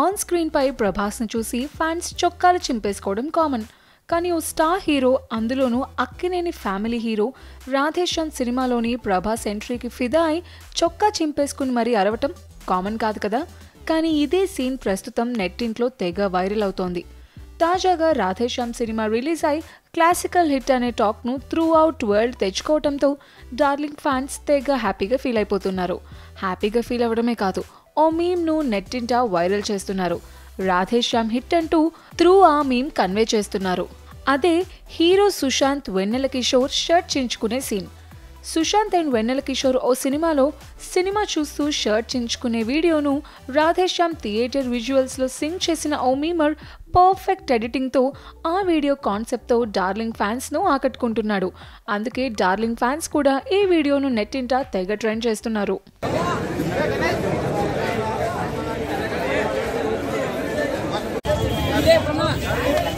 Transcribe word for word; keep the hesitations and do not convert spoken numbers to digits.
On-screen పై ప్రభాస్ను చూసి fans చొక్కాలు చింపేసుకోవడం common. కానీ ఓ స్టార్ హీరో, అందులోనూ అక్కినేని ఫ్యామిలీ హీరో రాధేశ్యామ్ సినిమాలోని ప్రభాస్ ఎంట్రీకి ఫిదా అయి చొక్కా చింపేసుకుని మరీ అరవటం కామన్ కాదు కదా. కానీ ఇదే సీన్ ప్రస్తుతం నెట్టింట్లో తెగ వైరల్ అవుతోంది. తాజాగా రాధేశ్యామ్ సినిమా రిలీజ్ అయి క్లాసికల్ హిట్ అనే టాక్ను త్రూ అవుట్ వరల్డ్ తెచ్చుకోవడంతో డార్లింగ్ ఫ్యాన్స్ తెగ హ్యాపీగా ఫీల్ అయిపోతున్నారు. హ్యాపీగా ఫీల్ అవ్వడమే కాదు, ఓ మీమ్ను నెట్టింట వైరల్ చేస్తున్నారు. రాధేశ్యామ్ హిట్ అంటూ త్రూ ఆ మీమ్ కన్వే చేస్తున్నారు. అదే హీరో సుశాంత్ వెన్నెల కిషోర్ షర్ట్ చించుకునే సీన్. సుశాంత్ అండ్ వెన్నెల కిషోర్ ఓ సినిమాలో సినిమా చూస్తూ షర్ట్ చించుకునే వీడియోను రాధేశ్యామ్ థియేటర్ విజువల్స్లో సింక్ చేసిన ఓ మీమర్ పర్ఫెక్ట్ ఎడిటింగ్తో ఆ వీడియో కాన్సెప్ట్తో డార్లింగ్ ఫ్యాన్స్ను ఆకట్టుకుంటున్నాడు. అందుకే డార్లింగ్ ఫ్యాన్స్ కూడా ఈ వీడియోను నెట్టింట తెగ ట్రెండ్ చేస్తున్నారు. Yeah, come on.